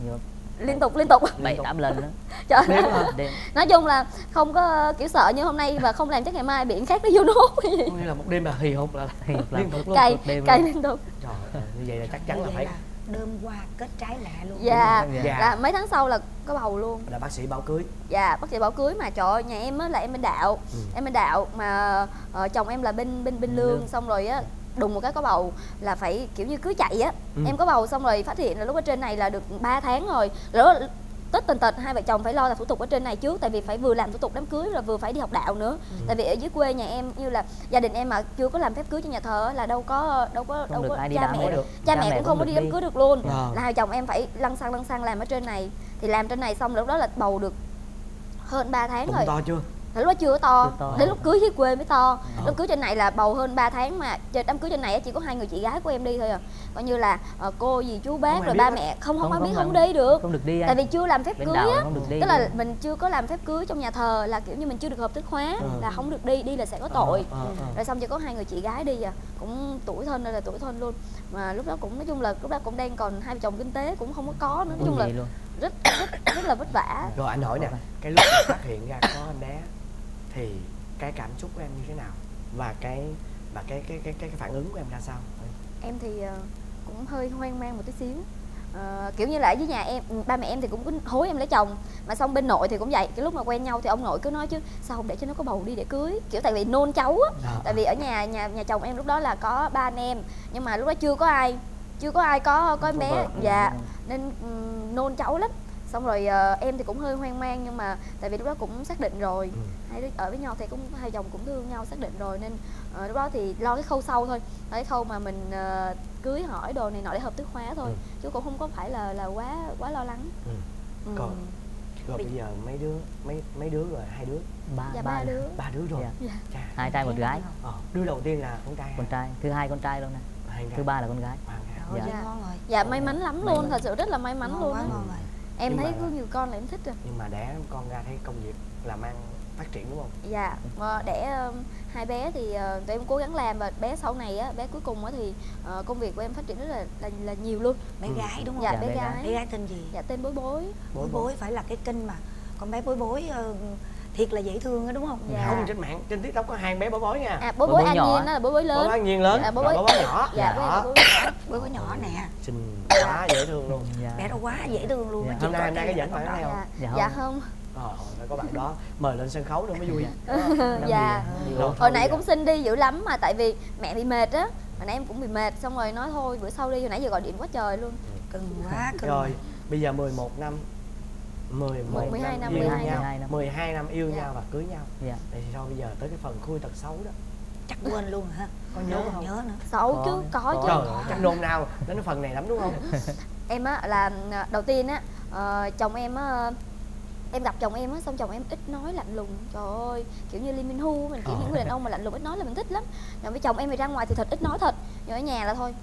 Nhiều. Liên tục liên tục bảy tám lần đó. Trời ơi. Nói chung là không có kiểu sợ như hôm nay và không làm chắc ngày mai biển khác nó vô nốt cái gì. Như là một đêm là hì hục là liên tục luôn. Cày cày liên tục. Trời ơi, như vậy là chắc chắn là phải đơm qua kết trái lạ luôn. Dạ, dạ. Là mấy tháng sau là có bầu luôn. Là bác sĩ báo cưới. Dạ, bác sĩ báo cưới mà trời ơi, nhà em á là em bên đạo. Ừ. Em bên đạo mà uh, chồng em là bên bên bên lương, lương. Xong rồi á đùng một cái có bầu là phải kiểu như cứ chạy á. Ừ. Em có bầu xong rồi phát hiện là lúc ở trên này là được ba tháng rồi. Rồi tết tình tật hai vợ chồng phải lo là thủ tục ở trên này trước, tại vì phải vừa làm thủ tục đám cưới rồi vừa phải đi học đạo nữa. Ừ. Tại vì ở dưới quê nhà em như là gia đình em mà chưa có làm phép cưới cho nhà thờ là đâu có đâu có không đâu có cha mẹ được. Cha, cha mẹ cũng không có đi đám cưới được luôn. Wow. Là hai chồng em phải lăn xăng lăn xăng làm ở trên này, thì làm trên này xong lúc đó là bầu được hơn ba tháng. Bụng rồi to chưa? Lúc đó chưa to, to đến lúc cưới dưới quê mới to. Ờ. Lúc cưới trên này là bầu hơn ba tháng mà đám cưới trên này chỉ có hai người chị gái của em đi thôi à, coi như là uh, cô gì chú bác không rồi ba mẹ không không, không, không biết không, không đi được, không được đi, tại vì chưa làm phép cưới á, tức là mình chưa có làm phép cưới trong nhà thờ là kiểu như mình chưa được hợp thức hóa. Ừ. Là không được đi, đi là sẽ có tội. Ừ. Ừ. Rồi xong chỉ có hai người chị gái đi à, cũng tuổi thân đây là tuổi thân luôn, mà lúc đó cũng nói chung là lúc đó cũng đang còn hai vợ chồng kinh tế cũng không có có nữa, nói chung là luôn. Rất, rất rất là vất vả. Rồi anh hỏi nè, cái lúc phát hiện ra có em bé thì cái cảm xúc của em như thế nào và cái và cái cái cái cái phản ứng của em ra sao? Em thì cũng hơi hoang mang một tí xíu. À, kiểu như là ở dưới nhà em ba mẹ em thì cũng cứ hối em lấy chồng, mà xong bên nội thì cũng vậy, cái lúc mà quen nhau thì ông nội cứ nói chứ sao không để cho nó có bầu đi để cưới, kiểu tại vì nôn cháu á. À. Tại vì ở nhà nhà nhà chồng em lúc đó là có ba anh em nhưng mà lúc đó chưa có ai chưa có ai có có em bé. Dạ. Nên um, nôn cháu lắm. Xong rồi uh, em thì cũng hơi hoang mang, nhưng mà tại vì lúc đó cũng xác định rồi. Ừ. Hai đứa ở với nhau thì cũng hai chồng cũng thương nhau, xác định rồi nên uh, lúc đó thì lo cái khâu sau thôi, cái khâu mà mình uh, cưới hỏi đồ này nọ để hợp thức hóa thôi. Ừ. Chứ cũng không có phải là là quá quá lo lắng. Ừ. Ừ. Còn rồi bây giờ mấy đứa mấy mấy đứa rồi hai đứa ba dạ, ba, ba đứa ba đứa rồi. Dạ. Dạ. Hai trai một gái. Ờ, đứa đầu tiên là con trai con trai thứ hai con trai luôn nè, thứ ba là con gái. Wow. Dạ. Dạ. Ngon rồi. Dạ may mắn lắm may luôn, mắn. Thật sự rất là may mắn ngon luôn. Quá, ngon rồi. Em nhưng thấy có nhiều con là em thích rồi. Nhưng mà đẻ con ra thấy công việc làm ăn phát triển đúng không? Dạ, đẻ um, hai bé thì uh, tụi em cố gắng làm, và bé sau này á, bé cuối cùng á thì uh, công việc của em phát triển rất là là, là nhiều luôn. Bé ừ. gái đúng không? Dạ, dạ bé, bé gái. Bé gái tên gì? Dạ tên Bối Bối. Bối Bối, bối, bối phải là cái kênh mà con bé Bối Bối uh, thiệt là dễ thương á đúng không? Dạ. Không, trên mạng trên TikTok có hai bé bối bối nha. À, bối bối, bối, bối an nhỏ. Nhiên đó là bối bối lớn. Bối bối an nhiên lớn. Dạ, bối bối, bối, bối nhỏ. Dạ, dạ. Bối, bối, bối, bối bối nhỏ nè. Xinh quá dễ thương luôn. Dạ. Bé đó quá dễ thương luôn. Dạ. Hôm nay hôm nay có dẫn bạn này không? Dạ, dạ không. Ờ, có bạn đó mời lên sân khấu nữa mới vui. Dạ. Hồi nãy cũng xin đi dữ lắm mà tại vì mẹ bị mệt á, hồi nãy em cũng bị mệt xong rồi nói thôi bữa sau đi, hồi nãy giờ gọi điện quá trời luôn. Cưng quá cưng. Rồi, bây giờ mười một năm. mười một, mười hai năm, mười hai năm. mười hai năm yêu yeah. nhau và cưới nhau. Dạ. Thì sao bây giờ tới cái phần khui tật xấu đó. Chắc quên luôn hả? Có nhớ không? Nhớ nữa. Xấu có, chứ có, có chứ. Trời, có. Chắc nôn nao đến cái phần này lắm đúng không? Em á là đầu tiên á uh, chồng em á, em gặp chồng em á xong chồng em ít nói lạnh lùng. Trời ơi, kiểu như Liên Minh Hu mình kiểu ờ. những người đàn ông mà lạnh lùng ít nói là mình thích lắm. Rồi với chồng em thì ra ngoài thì thật ít nói thật, nhưng ở nhà là thôi.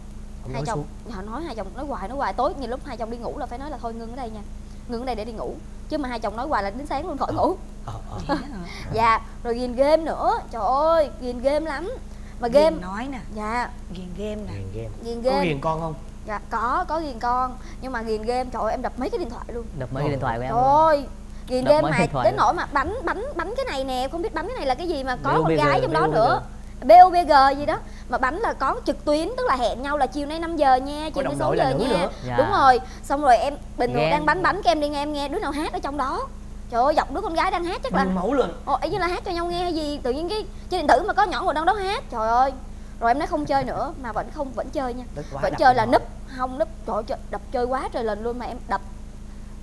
Không hai chồng họ nói hai chồng nói hoài nói hoài tối nhiều lúc hai chồng đi ngủ là phải nói là thôi ngưng ở đây nha. Ngừng ở đây để đi ngủ. Chứ mà hai chồng nói hoài là đến sáng luôn khỏi ngủ. Ờ, ờ, ờ. Dạ. Rồi ghiền game nữa. Trời ơi, ghiền game lắm. Mà game ghiền nói nè. Dạ. Ghiền game nè. Ghiền game. Ghiền game. Có ghiền con không? Dạ, có, có ghiền con. Nhưng mà ghiền game, trời ơi, em đập mấy cái điện thoại luôn. Đập mấy cái điện thoại của em luôn. Trời ơi, ghiền đập game mà tới nỗi mà bánh, bánh, bánh cái này nè. Không biết bánh cái này là cái gì mà có con gái trong đó nữa. bê o bê giê gì đó. Mà bánh là có trực tuyến, tức là hẹn nhau là chiều nay năm giờ nha, chiều nay sáu giờ nha. Dạ. Đúng rồi. Xong rồi em bình thường đang bánh bánh cái em đi nghe, em nghe đứa nào hát ở trong đó. Trời ơi, giọng đứa con gái đang hát chắc là mẫu luôn. Ồ, ấy như là hát cho nhau nghe hay gì, tự nhiên cái trên điện tử mà có nhỏ ngồi đang đó hát. Trời ơi. Rồi em nói không chơi nữa mà vẫn không vẫn chơi nha. Vẫn chơi là núp, không núp. Trời ơi, đập chơi quá trời lần luôn mà em đập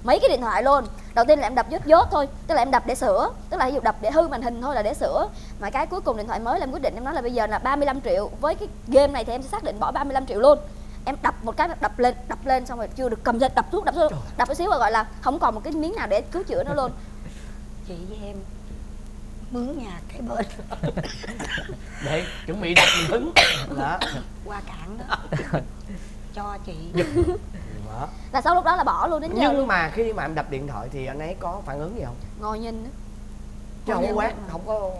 mấy cái điện thoại luôn. Đầu tiên là em đập dốt dốt thôi, tức là em đập để sửa, tức là ví dụ đập để hư màn hình thôi là để sửa. Mà cái cuối cùng điện thoại mới là em quyết định, em nói là bây giờ là ba mươi lăm triệu, với cái game này thì em sẽ xác định bỏ ba mươi lăm triệu luôn. Em đập một cái đập lên đập lên xong rồi chưa được cầm lên đập xuống đập xuống đập một xíu rồi gọi là không còn một cái miếng nào để cứu chữa nó luôn. Chị với em mướn nhà cái bên để chuẩn bị đập mình hứng đó qua cạn đó cho chị. Đó. Là sau lúc đó là bỏ luôn đến giờ. Nhưng mà khi mà em đập điện thoại thì anh ấy có phản ứng gì không? Ngồi nhìn. Chứ không quát, không có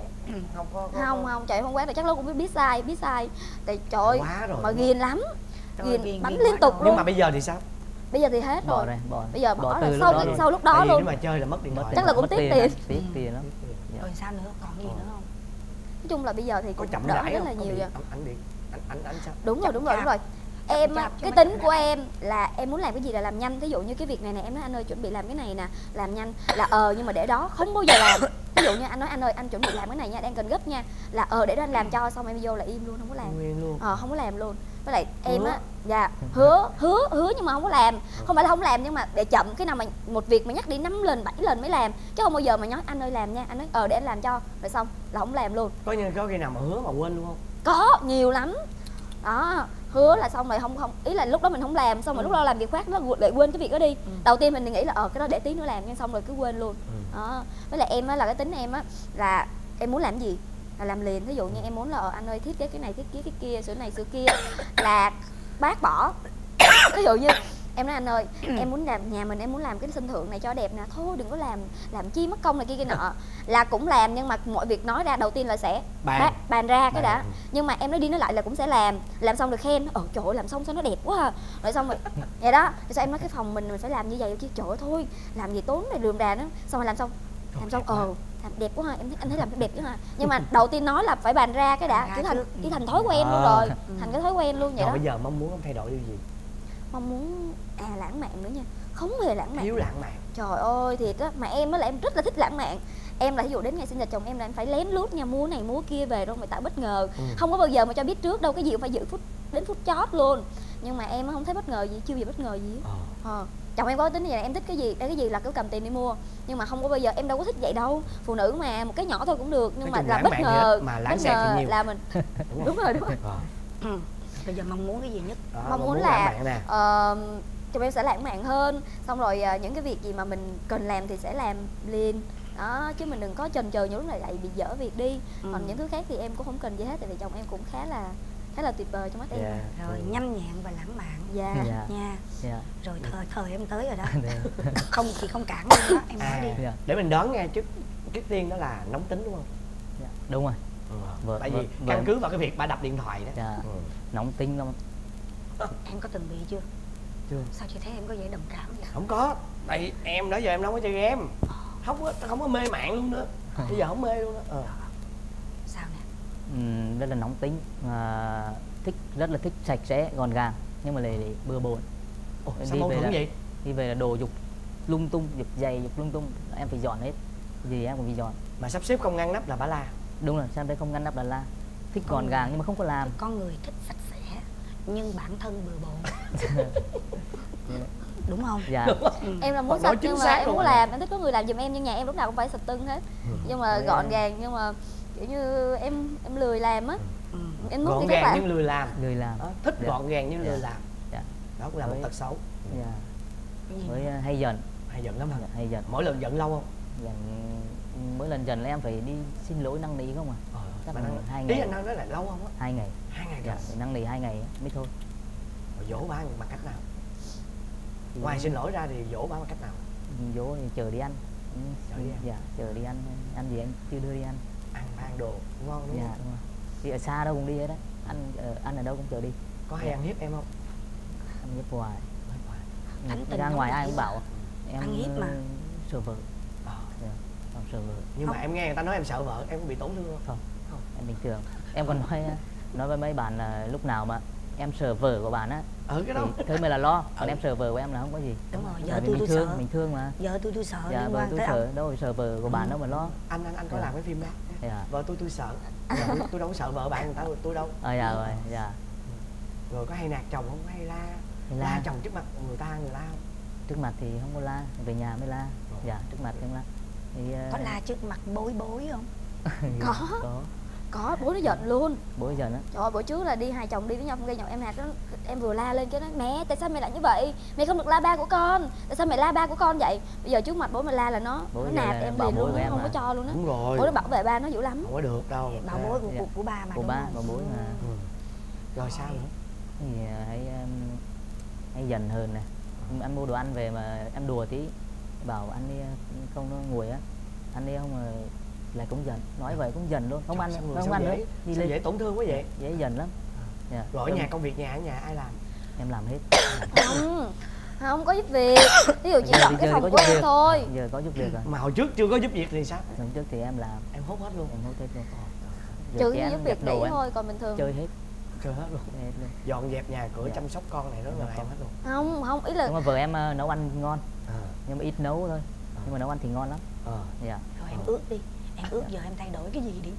không có Không không, chạy không quát rồi chắc nó cũng biết biết sai, biết sai. Tại trời ơi, mà ghiền lắm. Ghiền bánh liên tục luôn. Nhưng mà bây giờ thì sao? Bây giờ thì hết rồi. Bây giờ bỏ rồi, sau sau lúc đó luôn. Nếu mà chơi là mất điện thoại. Chắc là cũng tiếc tiền. Tiếc tiền lắm. Rồi sao nữa? Còn gì nữa không? Nói chung là bây giờ thì cũng đỡ rất là nhiều rồi. Ảnh điện, ảnh ảnh sao? Đúng rồi, đúng rồi, đúng rồi. Em cái tính của em là em muốn làm cái gì là làm nhanh. Ví dụ như cái việc này nè, em nói anh ơi chuẩn bị làm cái này nè, làm nhanh là ờ nhưng mà để đó không bao giờ làm. Ví dụ như anh nói anh ơi anh chuẩn bị làm cái này nha, đang cần gấp nha, là ờ để đó anh làm cho, xong em vô là im luôn không có làm. Ờ không có làm luôn. Với lại em á, dạ hứa hứa hứa nhưng mà không có làm. Không phải là không làm nhưng mà để chậm, cái nào mà một việc mà nhắc đi năm lần bảy lần mới làm, chứ không bao giờ mà nói anh ơi làm nha, anh nói ờ để anh làm cho rồi xong là không làm luôn. Có như có khi nào mà hứa mà quên luôn không? Có nhiều lắm đó. Hứa là xong rồi không không ý là lúc đó mình không làm, xong rồi ừ. lúc đó làm việc khác nó lại quên cái việc đó đi. ừ. Đầu tiên mình nghĩ là ờ cái đó để tí nữa làm, nhưng xong rồi cứ quên luôn. ừ. À, với lại em á là cái tính em á là em muốn làm gì là làm liền. Ví dụ như em muốn là ờ, anh ơi thiết kế cái này thiết kế cái kia, sửa này sửa kia là bác bỏ. Ví dụ như em nói anh ơi em muốn làm nhà mình, em muốn làm cái sân thượng này cho đẹp nè, thôi đừng có làm làm chi mất công này kia kia nọ, là cũng làm. Nhưng mà mọi việc nói ra đầu tiên là sẽ bàn, bàn ra cái đã, nhưng mà em nói đi nói lại là cũng sẽ làm. Làm xong được khen, ờ trời ơi làm xong sao nó đẹp quá ha. Rồi xong rồi vậy đó, rồi sao em nói cái phòng mình mình phải làm như vậy chứ, trời ơi thôi làm gì tốn này rườm rà nữa. Xong rồi làm xong làm xong ờ làm đẹp quá ha, em thấy anh thấy làm đẹp chứ ha. Nhưng mà đầu tiên nói là phải bàn ra cái đã, cái thành cái thành thói quen luôn rồi, thành cái thói quen luôn vậy đó. Bây giờ mong muốn không thay đổi điều gì? Mong muốn à lãng mạn nữa nha, không hề lãng mạn. Thiếu lãng mạn. Trời ơi thiệt á, mà em á là em rất là thích lãng mạn. Em là ví dụ đến ngày sinh nhật chồng em là em phải lén lút nha, mua này mua kia về rồi mà tạo bất ngờ. ừ. Không có bao giờ mà cho biết trước đâu, cái gì cũng phải giữ phút đến phút chót luôn. Nhưng mà em không thấy bất ngờ gì, chưa gì bất ngờ gì á. ờ. à. Chồng em có tính như vậy, em thích cái gì cái gì là cứ cầm tiền đi mua. Nhưng mà không có, bây giờ em đâu có thích vậy đâu. Phụ nữ mà một cái nhỏ thôi cũng được, nhưng mà là bất ngờ, mà lãng mạn nhiều là mình đúng, đúng rồi đúng rồi. ừ. Bây giờ mong muốn cái gì nhất? Đó, mong, mong muốn là uh, chồng em sẽ lãng mạn hơn. Xong rồi uh, những cái việc gì mà mình cần làm thì sẽ làm liền đó, chứ mình đừng có chần chừ những lúc này lại bị dở việc đi. ừ. Còn những thứ khác thì em cũng không cần gì hết, tại vì chồng em cũng khá là khá là tuyệt vời trong mắt em. yeah. Rồi ừ. nhanh nhẹn và lãng mạn. Dạ yeah. yeah. yeah. yeah. Rồi thời thời em tới rồi đó. Không chị không cản luôn đó, em nói à, đi. yeah. Để mình đoán nghe trước, trước tiên đó là nóng tính đúng không? yeah. Đúng rồi. Vợ, tại vì vợ, căn vợ. cứ vào cái việc bà đập điện thoại đó. Dạ. ừ. Nóng tính lắm. Em có từng bị chưa? Chưa. Sao chị thấy em có vẻ đồng cảm vậy? Không có. Tại em đó giờ em đâu có chơi game, không có, không có mê mạng luôn nữa. à. Bây giờ không mê luôn đó. Ờ. Sao nè? Ừ, rất là nóng tính, à, thích rất là thích sạch sẽ gọn gàng nhưng mà lại bừa bộn. Ồ, sao mâu thuẫn vậy? Đi về là đồ dục lung tung, dục dày, dục lung tung, em phải dọn hết, gì em cũng phải dọn. Mà sắp xếp không ngăn nắp là bà la. Đúng rồi, sao đây không ngăn nắp là la. Thích gọn gàng nhưng mà không có làm. Con người thích sạch sẽ nhưng bản thân bừa bộn. Đúng không? Dạ. Ừ. Em là muốn sạch nhưng mà em muốn làm, em thích có người làm giùm em, nhưng nhà em lúc nào cũng phải sạch tưng hết. Ừ. Nhưng mà đấy, gọn gàng nhưng mà kiểu như em em lười làm á. Ừ. Em gọn gàng nhưng lười làm, lười làm. Đó, thích dạ. gọn gàng nhưng lười dạ. làm. Dạ. Đó cũng là một tật xấu. Dạ. Với uh, hay giận, hay giận lắm hả? Dạ, hay giận. Mỗi lần giận lâu không? Giận mỗi lần giận là em phải đi xin lỗi năn nỉ không à? Ờ, mà năng... hai ngày. Ý anh năn nó lại lâu không á? Hai ngày. Hai ngày. Dạ, năn nỉ hai ngày mới thôi. Rồi dỗ ba bằng cách nào? Thì ngoài xin lỗi ra thì dỗ ba bằng cách nào? Dỗ thì chờ đi ăn. Chờ đi ăn. Dạ, chờ đi ăn. Ăn gì anh chưa đưa đi ăn. Ăn mang đồ ngon đúng dạ, không? Đúng rồi. Thì ở xa đâu cũng đi hết á. Ăn ở, ăn ở đâu cũng chờ đi. Có hay dạ. ăn hiếp em không? Ăn hiếp hoài. Tình ra ngoài ai cũng bảo em ăn hiếp mà sợ vợ. Ờ. Dạ. Không sợ vợ. Nhưng không. mà em nghe người ta nói em sợ vợ, em cũng bị tổn thương không? Không, không. Em bình thường. Em còn nói nói với mấy bạn là lúc nào mà em sợ vợ của bạn á, ở cái đó thế mới là lo. Còn ừ. em sợ vợ của em là không có gì. Đúng rồi, vợ tôi tôi sợ. Mình thương mà. Vợ tôi tôi sợ. Dạ, vợ tôi sợ. Đâu phải sợ vợ của bạn đâu mà lo. Anh anh anh có làm cái phim đó. Vợ tôi tôi sợ. Tôi đâu có sợ vợ bạn người ta tôi đâu. Ờ dạ rồi, dạ. Rồi có hay nạt chồng không? Hay la? La. La chồng trước mặt người ta người la không? Trước mặt thì không có la, về nhà mới la. Rồi. Dạ, trước mặt không la. Thì, uh... có la trước mặt bối bối không? Có. Có. Có, bố nó giận luôn. Bố giận á. Trời ơi, bữa trước là đi hai chồng đi với nhau, gây nhậu em hạt đó, em vừa la lên cái nói mẹ, tại sao mẹ lại như vậy? Mẹ không được la ba của con. Tại sao mẹ la ba của con vậy? Bây giờ trước mặt bố mà la là nó bố nó nạt em liền luôn, nó không có cho luôn á. Đúng rồi. Bố nó bảo vệ ba nó dữ lắm. Không có được đâu. Bảo bối của của ba mà. Của ba, bảo bối mà. Rồi sao nữa? Thì hãy hay giận hơn nè. Anh mua đồ ăn về mà em đùa tí bảo ăn đi không nó nguội á, ăn đi không rồi lại cũng giận, nói vậy cũng giận luôn, không ăn không, không ăn nữa. Đi dễ tổn thương quá vậy, dễ giận lắm. Yeah. Rồi ở nhà công việc nhà ở nhà ai làm? Em làm hết. Không, không có giúp việc. Ví dụ chỉ dọn cái phòng của em thôi. Giờ có giúp việc rồi. Mà hồi trước chưa có giúp việc thì sao? Hồi trước thì em làm, em hốt hết luôn, em hốt hết luôn. Trừ giúp việc đấy thôi, còn bình thường chơi hết. Hết luôn. Hết luôn. Dọn dẹp nhà cửa dạ. chăm sóc con này đó là em hết luôn. Không, không, ý là nhưng mà vợ em nấu ăn ngon à. Nhưng mà ít nấu thôi à. Nhưng mà nấu ăn thì ngon lắm à. Dạ. Thôi em ước đi, em ước giờ em thay đổi cái gì đi.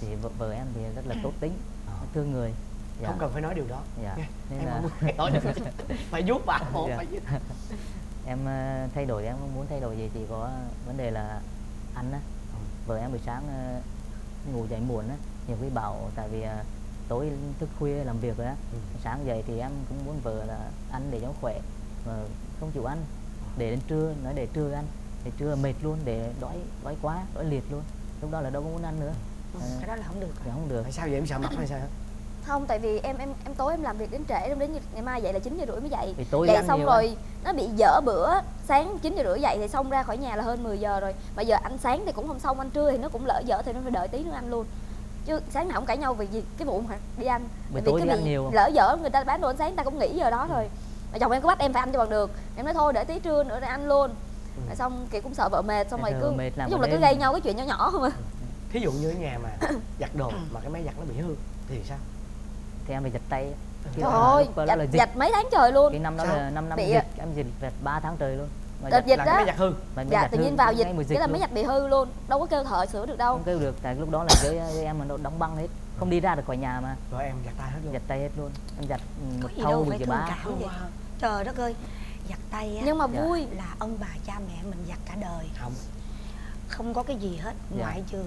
Thì vợ, vợ em thì rất là tốt tính à. Thương người dạ. Không cần phải nói điều đó dạ. Nên em là... không nói được. Phải giúp bạn một dạ. phải giúp. Em thay đổi, em không muốn thay đổi gì. Chỉ có vấn đề là ăn á ừ. Vợ em buổi sáng ngủ dậy muộn á. Nhiều khi bảo tại vì tối thức khuya làm việc rồi á ừ. Sáng dậy thì em cũng muốn vợ là ăn để cho khỏe mà không chịu ăn, để đến trưa nói để trưa ăn, để trưa mệt luôn, để đói đói quá đói liệt luôn, lúc đó là đâu có muốn ăn nữa ừ. À, cái đó là không được thì không được. Tại sao vậy, em sợ mặt hay sao? Không, tại vì em em em tối em làm việc đến trễ, đến ngày mai dậy là chín giờ rưỡi mới dậy. Thì tối dậy xong rồi ăn. Nó bị dở bữa, sáng chín giờ rưỡi dậy thì xong ra khỏi nhà là hơn mười giờ rồi, mà giờ ăn sáng thì cũng không xong, ăn trưa thì nó cũng lỡ dở thì nó phải đợi tí nữa ăn luôn. Chứ sáng nào cũng cãi nhau vì gì cái vụ mà đi ăn. Bởi vì tối cái đi ăn nhiều không? Lỡ dở người ta bán đồ ăn sáng người ta cũng nghỉ giờ đó rồi. Mà chồng em cứ bắt em phải ăn cho bằng được. Em nói thôi để tí trưa nữa để ăn luôn. Ừ. Xong Kiều cũng sợ vợ mệt, xong rồi cứ mệt nói chung là cứ gây nhau cái chuyện nhỏ nhỏ không à. Thí dụ như ở nhà mà giặt đồ mà cái máy giặt nó bị hư thì sao? Thì em phải giặt tay. Thôi, giặt, giặt mấy tháng trời luôn. Cái năm đó sao? Là năm năm bị dịch, em dịch giặt ba tháng trời luôn. Đợt dịch đó, hư. Dạ tự nhiên vào dịch, dịch cái là mấy giặt bị hư luôn, đâu có kêu thợ sửa được đâu. Không kêu được, tại lúc đó là với, với em nó đóng băng hết, không đi ra được khỏi nhà mà. Rồi em giặt tay hết luôn. Giặt tay hết luôn, em giặt một thâu mười cái bá. Trời đất ơi, giặt tay á. Nhưng mà vui dạ. là ông bà cha mẹ mình giặt cả đời. Không, không có cái gì hết, ngoại trừ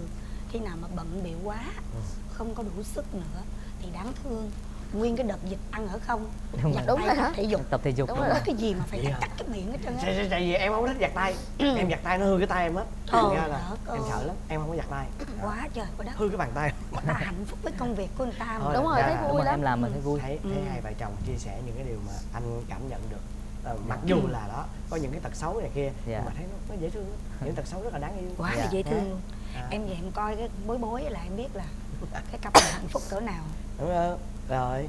khi nào mà bận bịu quá, ừ. không có đủ sức nữa thì đáng thương. Nguyên cái đợt dịch ăn ở không đúng giặt đúng tay, tập thể dục tập thể dục đúng đúng rồi. Rồi. Cái gì mà phải cắt cắt cái miệng hết trơn á. Tại vì em không thích giặt tay, em giặt tay nó hư cái tay em hết. Thôi là em sợ lắm, em không có giặt tay quá trời quá đất, hư cái bàn tay. Người ta hạnh phúc với công việc của người ta mà. Đúng rồi, thấy vui lắm, em làm mình thấy vui. Thấy hai vợ chồng chia sẻ những cái điều mà anh cảm nhận được, mặc dù là đó có những cái tật xấu này kia nhưng mà thấy nó dễ thương, những tật xấu rất là đáng yêu, quá là dễ thương. Em về em coi cái bối bối là em biết là cái cặp hạnh phúc cỡ nào. Đúng rồi. Rồi,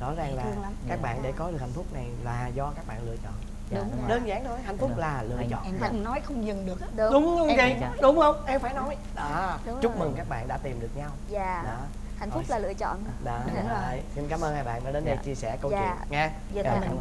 rõ ràng là các bạn để có được hạnh phúc này là do các bạn lựa chọn. dạ, đúng đúng đơn giản thôi, hạnh phúc đúng là lựa chọn. Em không nói không dừng được đúng, đúng không chị? Đúng không? Em phải nói đó. Chúc mừng các bạn đã tìm được nhau. Dạ đó. Hạnh phúc là lựa chọn. Đó, đúng rồi. Xin cảm ơn hai bạn đã đến đây chia sẻ câu chuyện nha. Dạ,